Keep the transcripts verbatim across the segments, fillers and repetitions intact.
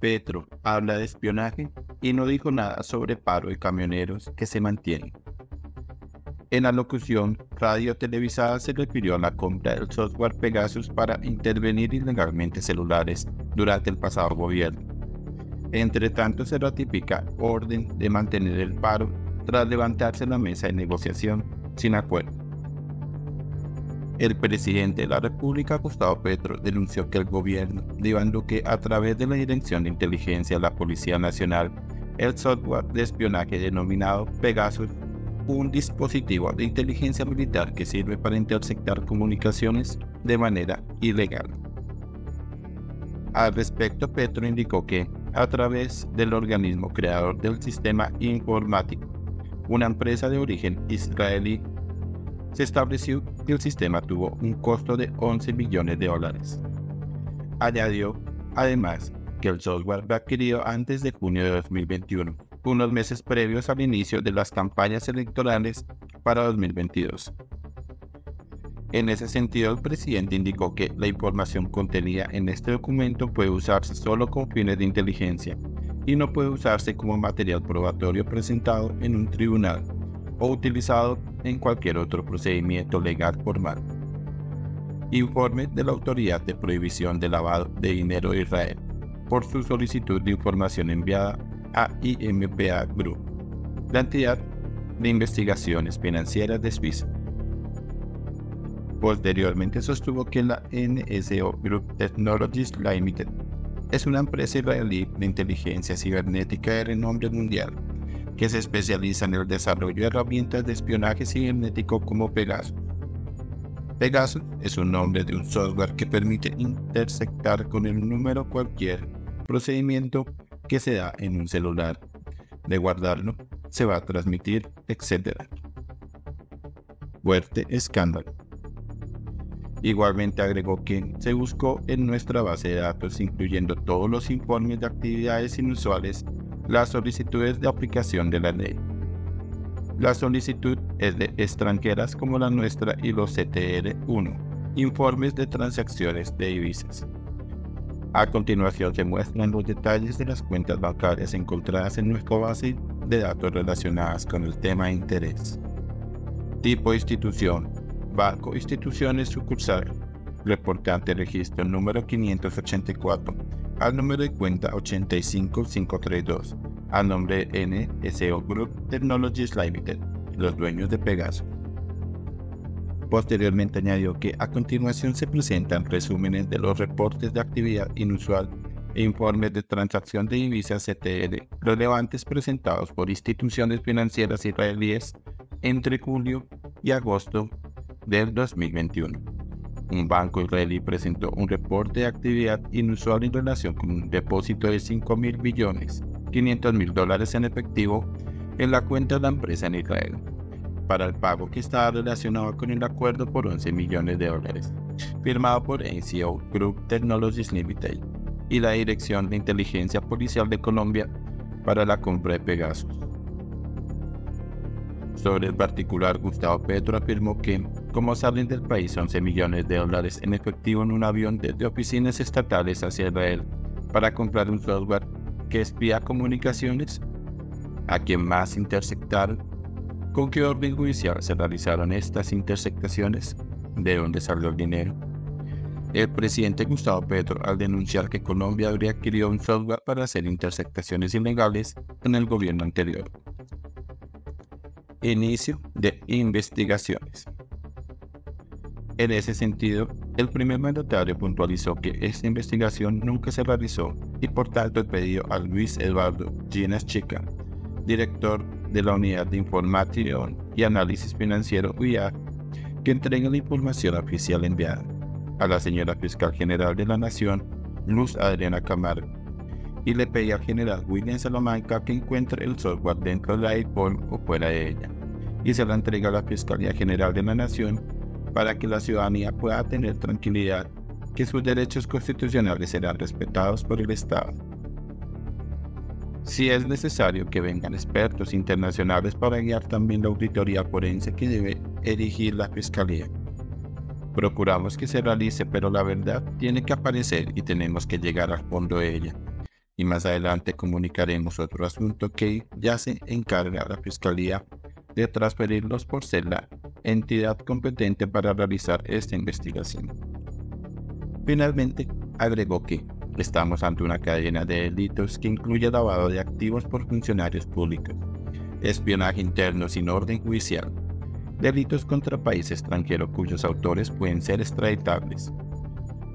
Petro habla de espionaje y no dijo nada sobre paro de camioneros que se mantiene. En la locución radio-televisada se refirió a la compra del software Pegasus para intervenir ilegalmente celulares durante el pasado gobierno. Entre tanto, se ratifica orden de mantener el paro tras levantarse la mesa de negociación sin acuerdo. El presidente de la República, Gustavo Petro, denunció que el gobierno de Iván Duque, a través de la Dirección de Inteligencia de la Policía Nacional, el software de espionaje denominado Pegasus, un dispositivo de inteligencia militar que sirve para interceptar comunicaciones de manera ilegal. Al respecto, Petro indicó que, a través del organismo creador del sistema informático, una empresa de origen israelí, se estableció que el sistema tuvo un costo de once millones de dólares. Añadió, además, que el software fue adquirido antes de junio de dos mil veintiuno, unos meses previos al inicio de las campañas electorales para dos mil veintidós. En ese sentido, el presidente indicó que la información contenida en este documento puede usarse solo con fines de inteligencia y no puede usarse como material probatorio presentado en un tribunal o utilizado en cualquier otro procedimiento legal formal. Informe de la Autoridad de Prohibición de Lavado de Dinero de Israel por su solicitud de información enviada a I M P A Group, la entidad de investigaciones financieras de Suiza. Posteriormente sostuvo que la N S O Group Technologies Limited es una empresa israelí de inteligencia cibernética de renombre mundial que se especializa en el desarrollo de herramientas de espionaje cibernético como Pegasus. Pegasus es un nombre de un software que permite interceptar con el número cualquier procedimiento que se da en un celular. De guardarlo, se va a transmitir, etcétera. Fuerte escándalo. Igualmente agregó que se buscó en nuestra base de datos, incluyendo todos los informes de actividades inusuales, las solicitudes de aplicación de la ley. La solicitud es de extranjeras como la nuestra y los C T R uno, informes de transacciones de divisas. A continuación se muestran los detalles de las cuentas bancarias encontradas en nuestra base de datos relacionadas con el tema de interés. Tipo institución, banco, instituciones, sucursal, reportante registro número quinientos ochenta y cuatro, al número de cuenta ocho cinco cinco tres dos, al nombre de N S O Group Technologies Limited, los dueños de Pegasus. Posteriormente añadió que a continuación se presentan resúmenes de los reportes de actividad inusual e informes de transacción de divisas C T R relevantes presentados por instituciones financieras israelíes entre julio y agosto del dos mil veintiuno. Un banco israelí presentó un reporte de actividad inusual en relación con un depósito de cinco mil millones quinientos mil dólares en efectivo en la cuenta de la empresa en Israel, para el pago que estaba relacionado con el acuerdo por once millones de dólares, firmado por N S O Group Technologies Limited y la Dirección de Inteligencia Policial de Colombia para la compra de Pegasus. Sobre el particular, Gustavo Petro afirmó que, como salen del país once millones de dólares en efectivo en un avión desde oficinas estatales hacia Israel para comprar un software que espía comunicaciones, ¿a quien más interceptar? ¿Con qué orden judicial se realizaron estas interceptaciones? ¿De dónde salió el dinero? El presidente Gustavo Petro, al denunciar que Colombia habría adquirido un software para hacer interceptaciones ilegales en el gobierno anterior. Inicio de investigaciones. En ese sentido, el primer mandatario puntualizó que esta investigación nunca se realizó y por tanto el pedido a Luis Eduardo Gines Chica, director de la Unidad de Información y Análisis Financiero U I A, que entregue la información oficial enviada a la señora Fiscal General de la Nación, Luz Adriana Camargo, y le pedí al general William Salamanca que encuentre el software dentro de la iPhone o fuera de ella, y se la entrega a la Fiscalía General de la Nación para que la ciudadanía pueda tener tranquilidad que sus derechos constitucionales serán respetados por el Estado. Si es necesario que vengan expertos internacionales para guiar también la auditoría forense que debe erigir la Fiscalía. Procuramos que se realice, pero la verdad tiene que aparecer y tenemos que llegar al fondo de ella. y más adelante comunicaremos otro asunto que ya se encarga la Fiscalía de transferirlos por ser la entidad competente para realizar esta investigación. Finalmente, agregó que estamos ante una cadena de delitos que incluye lavado de activos por funcionarios públicos, espionaje interno sin orden judicial, delitos contra país extranjero cuyos autores pueden ser extraditables,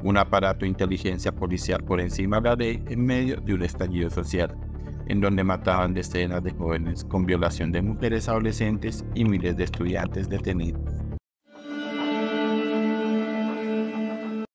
un aparato de inteligencia policial por encima de la ley en medio de un estallido social, en donde mataban decenas de jóvenes con violación de mujeres adolescentes y miles de estudiantes detenidos.